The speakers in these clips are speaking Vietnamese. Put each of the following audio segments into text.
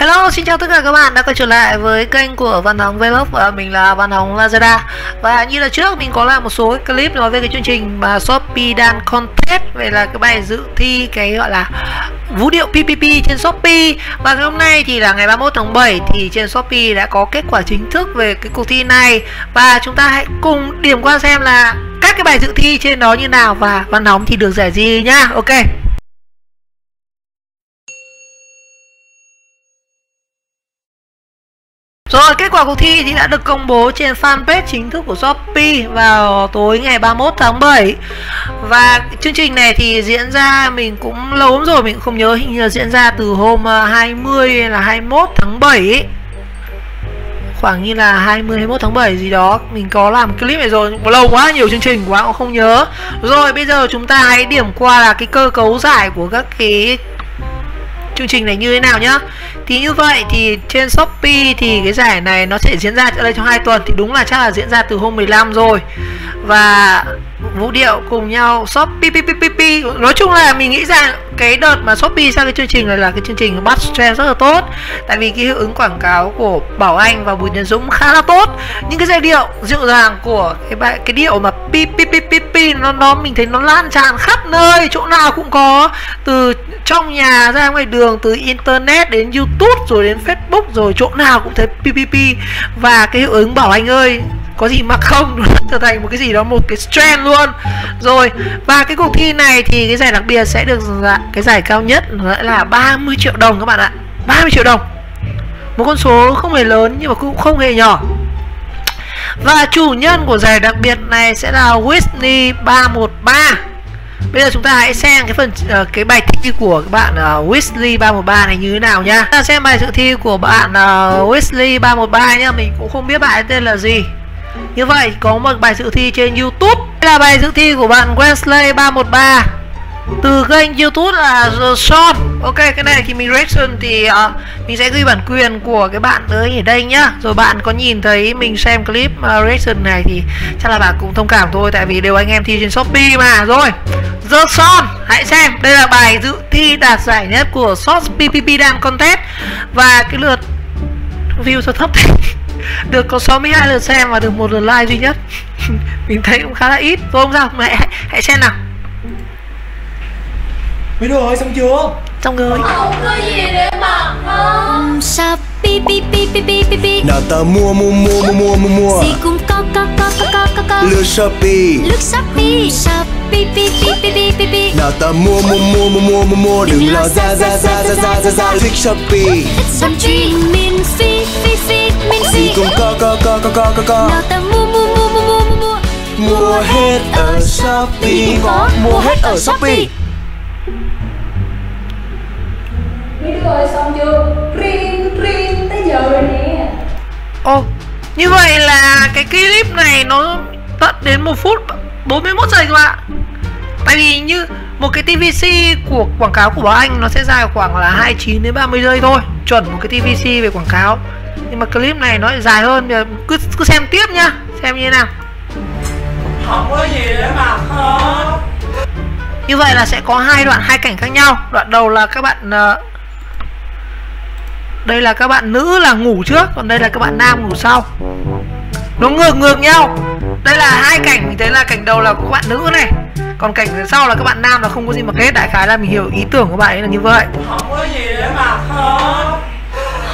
Hello, xin chào tất cả các bạn đã quay trở lại với kênh của Văn Hóng Vlog. Mình là Văn Hóng Lazada. Và như là trước mình có làm một số clip nói về cái chương trình mà Shopee Dance Contest, vậy là cái bài dự thi cái gọi là vũ điệu PPP trên Shopee. Và ngày hôm nay thì là ngày 31 tháng 7 thì trên Shopee đã có kết quả chính thức về cái cuộc thi này. Và chúng ta hãy cùng điểm qua xem là các cái bài dự thi trên đó như nào và Văn Hóng thì được giải gì nhá. Ok. Rồi, kết quả cuộc thi thì đã được công bố trên fanpage chính thức của Shopee vào tối ngày 31 tháng 7. Và chương trình này thì diễn ra, mình cũng lâu lắm rồi, mình cũng không nhớ, hình như là diễn ra từ hôm 20 hay là 21 tháng 7 ấy. Khoảng như là 20-21 tháng 7 gì đó. Mình có làm clip này rồi, lâu quá, nhiều chương trình quá cũng không nhớ. Rồi, bây giờ chúng ta hãy điểm qua là cái cơ cấu giải của các cái chương trình này như thế nào nhá. Thì như vậy thì trên Shopee thì cái giải này nó sẽ diễn ra ở đây trong 2 tuần, thì đúng là chắc là diễn ra từ hôm 15 rồi. Và vũ điệu cùng nhau Shopee pipipi. Nói chung là mình nghĩ rằng cái đợt mà Shopee sang cái chương trình này là cái chương trình bắt trend rất là tốt, tại vì cái hiệu ứng quảng cáo của Bảo Anh và Bùi Nhân Dũng khá là tốt. Những cái giai điệu dịu dàng của cái điệu mà pipipi nó mình thấy nó lan tràn khắp nơi, chỗ nào cũng có, từ trong nhà ra ngoài đường, từ internet đến YouTube rồi đến Facebook, rồi chỗ nào cũng thấy PPP. Và cái hiệu ứng Bảo Anh ơi có gì mà không, nó trở thành một cái gì đó, một cái trend luôn rồi. Và cái cuộc thi này thì cái giải đặc biệt sẽ được cái giải cao nhất là 30 triệu đồng các bạn ạ. 30 triệu đồng, một con số không hề lớn nhưng mà cũng không hề nhỏ. Và chủ nhân của giải đặc biệt này sẽ là Whitney313. Bây giờ chúng ta hãy xem cái phần cái bài thi của các bạn Wesley313 này như thế nào nhá. Ta xem bài dự thi của bạn Wesley313 nhá, mình cũng không biết bạn ấy tên là gì. Như vậy có một bài dự thi trên YouTube. Đây là bài dự thi của bạn Wesley313 từ kênh YouTube là Sean. Ok, cái này thì mình reaction thì mình sẽ ghi bản quyền của cái bạn tới ở đây nhá. Rồi bạn có nhìn thấy mình xem clip reaction này thì chắc là bạn cũng thông cảm thôi, tại vì đều anh em thi trên Shopee mà. Rồi, The Son, hãy xem. Đây là bài dự thi đạt giải nhất của Shopee PPP Dance Contest. Và cái lượt view sao thấp thế? Được có 62 lượt xem và được 1 lượt like duy nhất. Mình thấy cũng khá là ít. Thôi không sao, hãy xem nào. Mấy đồ ơi, xong chưa? Xong rồi. Không có gì để mặc không? Shop pipipi. Nào ta mua. Gì cũng có. Lướt Shopee. Shopee. Nào ta mua. Đừng lo ra. Thích Shopee. Xong chuyện miễn phí. Gì cũng có. Nào ta mua. Mua hết ở Shopee. Mua hết ở Shopee. Rồi, xong chưa? Ring tới giờ rồi nè. Ồ, như vậy là cái clip này nó tận đến 1 phút 41 giây các bạn. Tại vì như một cái TVC của quảng cáo của Bảo Anh nó sẽ dài khoảng là 29 đến 30 giây thôi, chuẩn một cái TVC về quảng cáo. Nhưng mà clip này nó dài hơn, cứ xem tiếp nhá, xem như thế nào. Không có gì để mà không. Như vậy là sẽ có 2 cảnh khác nhau. Đoạn đầu là các bạn đây là các bạn nữ là ngủ trước, còn đây là các bạn nam ngủ sau. Nó ngược nhau. Đây là 2 cảnh, mình thấy là cảnh đầu là các bạn nữ này, còn cảnh sau là các bạn nam, là không có gì mặc hết. Đại khái là mình hiểu ý tưởng của bạn ấy là như vậy. Không có gì để mặc không?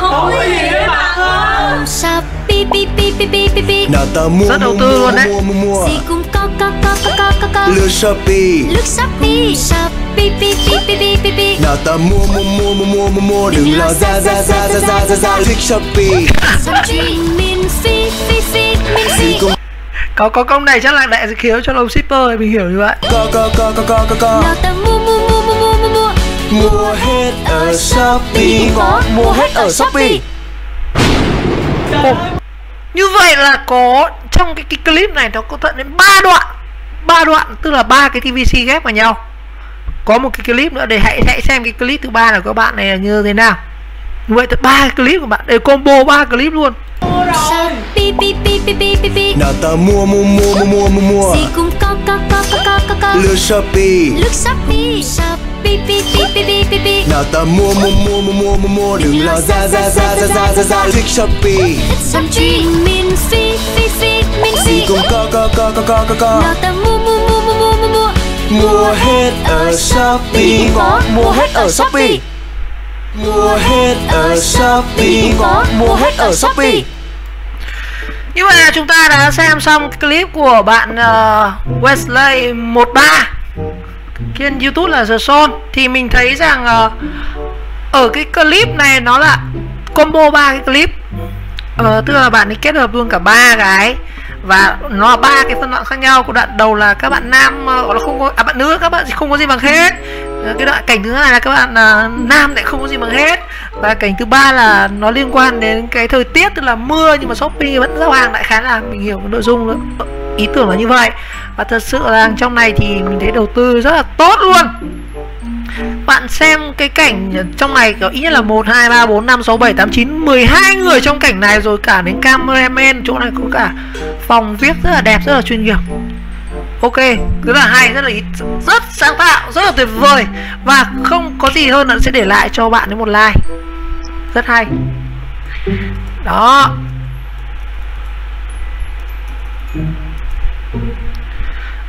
Không có gì để mặc không? Nào ta mua, rất đầu tư luôn đấy. Gì cũng có. Lướt Shopee. Nào ta mua. Đừng lo ra. Thích Shopee. Có công này chắc là đại khiếu cho lông shipper này, mình hiểu như vậy. Có. Nào ta mua. Mua hết ở Shopee. Mua hết ở Shopee. Như vậy là có trong cái clip này nó có tận đến 3 đoạn, tức là 3 cái TVC ghép vào nhau. Có một cái clip nữa để hãy xem cái clip thứ 3 là các bạn này là như thế nào. Như vậy 3 clip của bạn để combo 3 clip luôn. Nào ta mua. Gì cũng có. Lướt Shopee. Nào ta mua, đừng lo ra. Thích Shopee, sắm chuyện miễn phí cũng có. Nào ta mua hết ở Shopee, có mua hết ở Shopee, mua hết ở Shopee, có mua hết ở Shopee. Như vậy là chúng ta đã xem xong clip của bạn Wesley313 trên YouTube là The Soul. Thì mình thấy rằng ở cái clip này nó là combo 3 cái clip, tức là bạn ấy kết hợp luôn cả 3 cái, và nó là 3 cái phân đoạn khác nhau. Của đoạn đầu là các bạn nam gọi là không có, bạn nữ các bạn không có gì bằng hết. Cái đoạn cảnh thứ hai là các bạn nam lại không có gì bằng hết. Và cảnh thứ ba là nó liên quan đến cái thời tiết, tức là mưa nhưng mà Shopee vẫn giao hàng. Đại khái là mình hiểu cái nội dung nữa, ý tưởng là như vậy. Và thật sự là trong này thì mình thấy đầu tư rất là tốt luôn. Bạn xem cái cảnh trong này có ít nhất là 1, 2, 3, 4, 5, 6, 7, 8, 9, 12 người trong cảnh này, rồi cả đến cameraman. Chỗ này có cả phòng viết rất là đẹp, rất là chuyên nghiệp. Ok, rất là hay, rất sáng tạo, rất là tuyệt vời. Và không có gì hơn là sẽ để lại cho bạn ấy một like. Rất hay. Đó.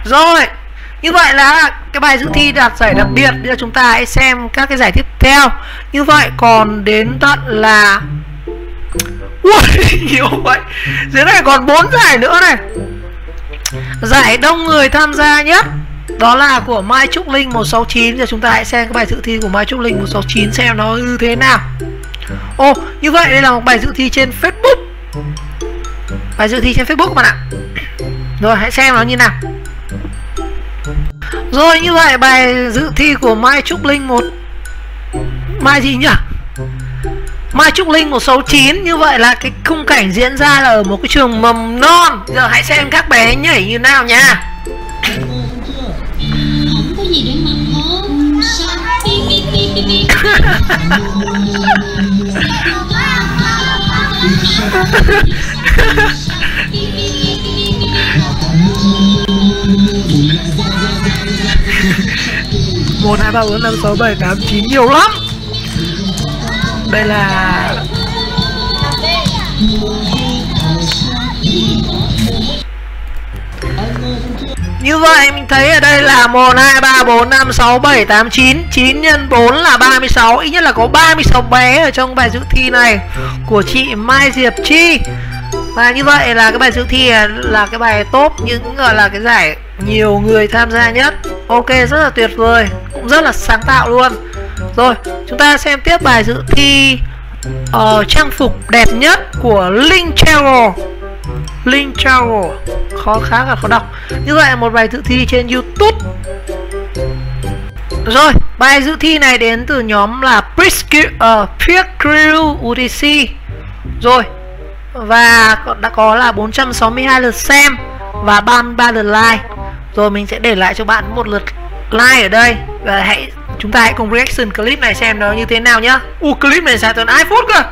Rồi, như vậy là cái bài dự thi đạt giải đặc biệt. Bây giờ chúng ta hãy xem các cái giải tiếp theo. Như vậy còn đến tận là nhiều vậy. Dưới này còn 4 giải nữa này. Giải đông người tham gia nhất, đó là của Mai Trúc Linh 169. Giờ chúng ta hãy xem cái bài dự thi của Mai Trúc Linh 169 xem nó như thế nào. Ồ, như vậy đây là một bài dự thi trên Facebook. Bài dự thi trên Facebook các bạn ạ. Rồi hãy xem nó như nào. Rồi như vậy bài dự thi của Mai Trúc Linh Mai Trúc Linh 169. Như vậy là cái khung cảnh diễn ra là ở một cái trường mầm non. Giờ hãy xem các bé nhảy như nào nha. Một hai ba bốn năm sáu bảy tám chín, nhiều lắm. Đây là như vậy mình thấy ở đây là 1 2 3 4 5 6 7 8 9, 9 x 4 là 36. Ít nhất là có 36 bé ở trong bài dự thi này của chị Mai Diệp Chi. Và như vậy là cái bài dự thi là cái bài top, những gọi là cái giải nhiều người tham gia nhất. Ok, rất là tuyệt vời, cũng rất là sáng tạo luôn. Rồi, chúng ta xem tiếp bài dự thi trang phục đẹp nhất của Linh Chero. Linh Chero khá là khó đọc. Như vậy là một bài dự thi trên YouTube. Rồi, bài dự thi này đến từ nhóm là Pricu UDC. Rồi, và đã có là 462 lượt xem và 33 lượt like. Rồi mình sẽ để lại cho bạn một lượt like ở đây. Và chúng ta hãy cùng reaction clip này xem nó như thế nào nhá. Clip này dài tận 2 phút cơ.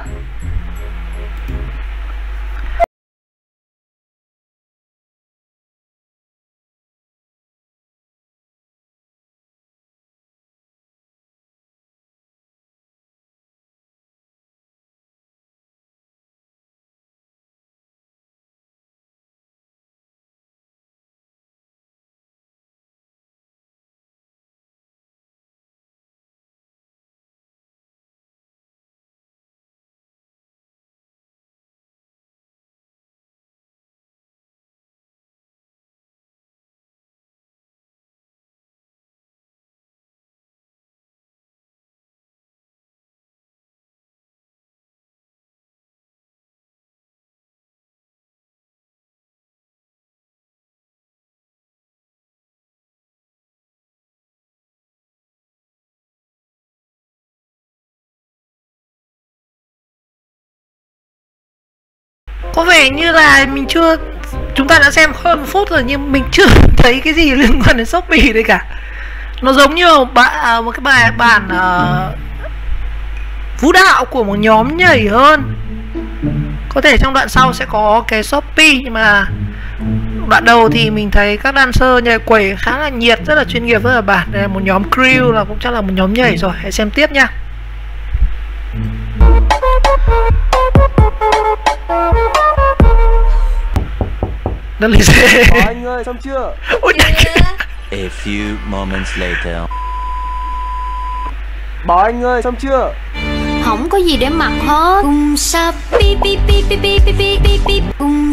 Có vẻ như là chúng ta đã xem hơn 1 phút rồi nhưng mình chưa thấy cái gì liên quan đến Shopee đây cả. Nó giống như một cái bài bản vũ đạo của một nhóm nhảy hơn. Có thể trong đoạn sau sẽ có cái Shopee, nhưng mà đoạn đầu thì mình thấy các dancer nhảy quẩy khá là nhiệt, rất là chuyên nghiệp, rất là bản. Đây là một nhóm crew, là cũng chắc là một nhóm nhảy rồi. Hãy xem tiếp nha. Đất lý dê. Anh ơi, xong chưa? Ôi nhanh. A few moments later. Bảo Anh ơi, xong chưa? Không có gì để mặc hết. Sa pipipi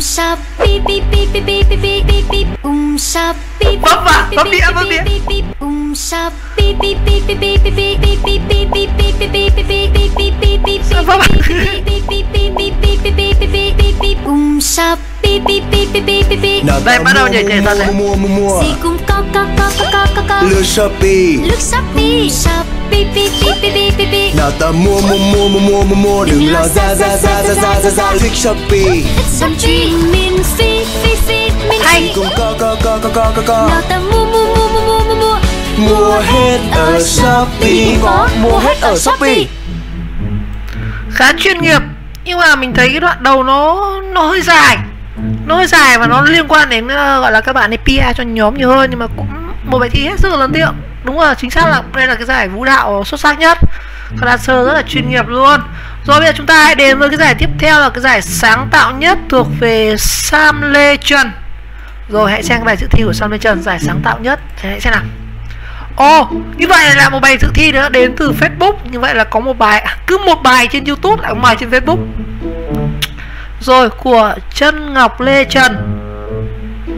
sa pipipi sa pipipi sa pipipi. Đây bắt đầu nhảy nhảy ra đây. Mua lướt Shopee, nào ta mua đừng lo ra thích Shopee. Hay nào ta mua hết ở Shopee, mua hết ở Shopee. Khá chuyên nghiệp, nhưng mà mình thấy cái đoạn đầu nó hơi dài. Nó hơi dài và nó liên quan đến gọi là các bạn ấy PR cho nhóm nhiều hơn. Nhưng mà cũng một bài thi hết sức là lớn tiếng. Đúng rồi, chính xác là đây là cái giải vũ đạo xuất sắc nhất. Các dancer rất là chuyên nghiệp luôn. Rồi bây giờ chúng ta hãy đến với cái giải tiếp theo là cái giải sáng tạo nhất thuộc về Sam Lê Trần. Rồi hãy xem cái bài dự thi của Sam Lê Trần, giải sáng tạo nhất. Hãy xem nào. Ồ, như vậy là một bài dự thi nữa đến từ Facebook. Như vậy là có một bài, cứ một bài trên YouTube lại một bài trên Facebook. Rồi của Chân Ngọc Lê Trần.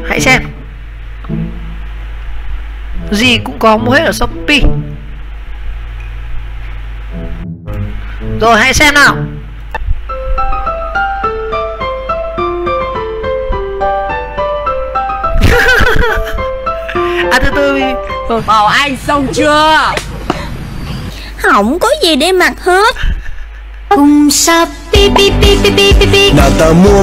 Hãy xem. Gì cũng có mua hết ở Shopee. Rồi hãy xem nào. Từ từ Bảo Anh xong chưa? Không có gì để mặc hết. Sa pipipi. Nào ta mua.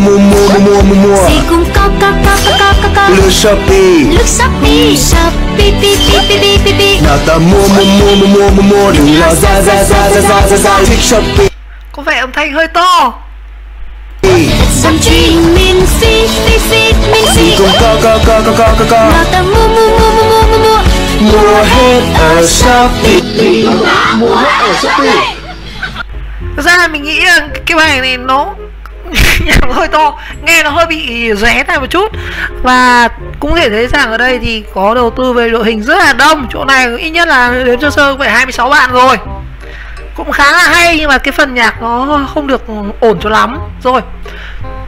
Lướt Shopee. Sa pipipi. Nào ta mua đừng lo ra thích Shopee. Có vẻ âm thanh hơi to. Nào ta mua hết ở Shopee. Mua hết ở Shopee. Thực ra mình nghĩ là cái bài này nó hơi to, nghe nó hơi bị ré này một chút. Và cũng thể thấy rằng ở đây thì có đầu tư về đội hình rất là đông. Chỗ này ít nhất là đến sơ sơ phải 26 bạn rồi. Cũng khá là hay, nhưng mà cái phần nhạc nó không được ổn cho lắm. Rồi,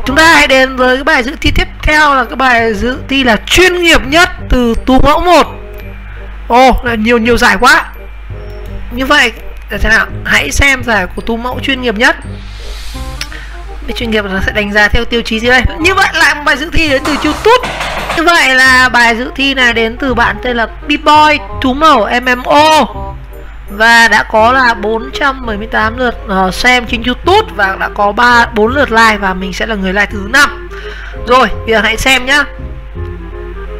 chúng ta hãy đến với cái bài dự thi tiếp theo là cái bài dự thi là chuyên nghiệp nhất từ Tú Mẫu 1. Ồ, là nhiều giải quá. Như vậy thế nào? Hãy xem giải của Tú Mẫu chuyên nghiệp nhất. Cái chuyên nghiệp nó sẽ đánh giá theo tiêu chí gì đây? Như vậy lại một bài dự thi đến từ YouTube. Như vậy là bài dự thi này đến từ bạn tên là B-boy tú mẫu MMO. Và đã có là 478 lượt xem trên YouTube. Và đã có 4 lượt like. Và mình sẽ là người like thứ 5. Rồi, bây giờ hãy xem nhá.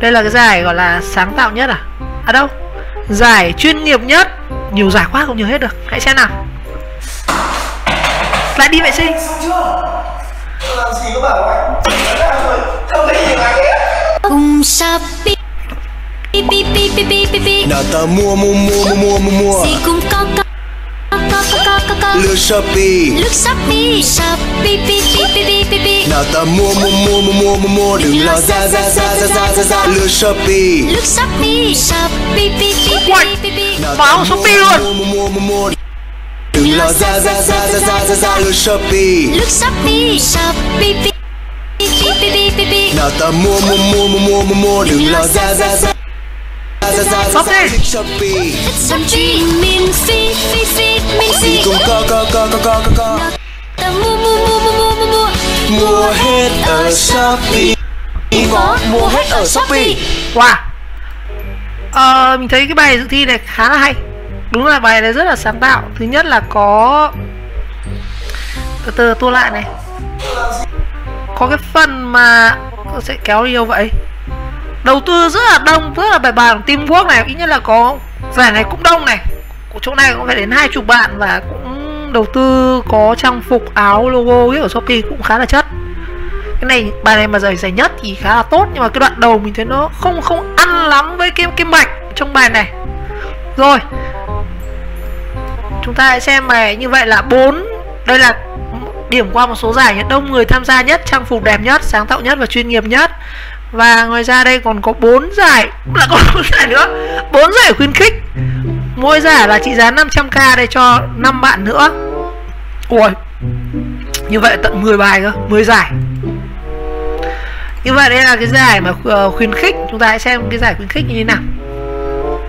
Đây là cái giải gọi là sáng tạo nhất à? À đâu? Giải chuyên nghiệp nhất. Nhiều giải quá không nhớ hết được. Hãy xem nào. Lại đi vệ sinh. Nào ta mua. Lướt Shopee. Nào ta mua đừng lo ra lướt Shopee. Vào Shopee luôn. Đừng lo ra lướt Shopee. Nào ta mua đừng lo ra. Sắp đi. Mua hết ở Shopee. Mua hết ở Shopee. Wow. Mình thấy cái bài dự thi này khá là hay. Đúng là bài này rất là sáng tạo. Thứ nhất là có từ tua lại này. Có cái phần mà sẽ kéo đi đâu vậy? Đầu tư rất là đông, rất là bài bản, teamwork này, ít nhất là có giải này cũng đông này. Của chỗ này cũng phải đến 20 bạn và cũng đầu tư có trang phục, áo, logo ấy ở Shopee cũng khá là chất. Cái này bài này mà giải giải nhất thì khá là tốt, nhưng mà cái đoạn đầu mình thấy nó không ăn lắm với cái mạch trong bài này. Rồi, chúng ta hãy xem bài như vậy là 4. Đây là điểm qua một số giải đông người tham gia nhất, trang phục đẹp nhất, sáng tạo nhất và chuyên nghiệp nhất. Và ngoài ra đây còn có 4 giải, là còn 4 giải nữa, 4 giải khuyến khích. Mỗi giải là trị giá 500k đây cho 5 bạn nữa. Ui, như vậy tận 10 bài cơ, 10 giải. Như vậy đây là cái giải mà khuyến khích. Chúng ta hãy xem cái giải khuyến khích như thế nào.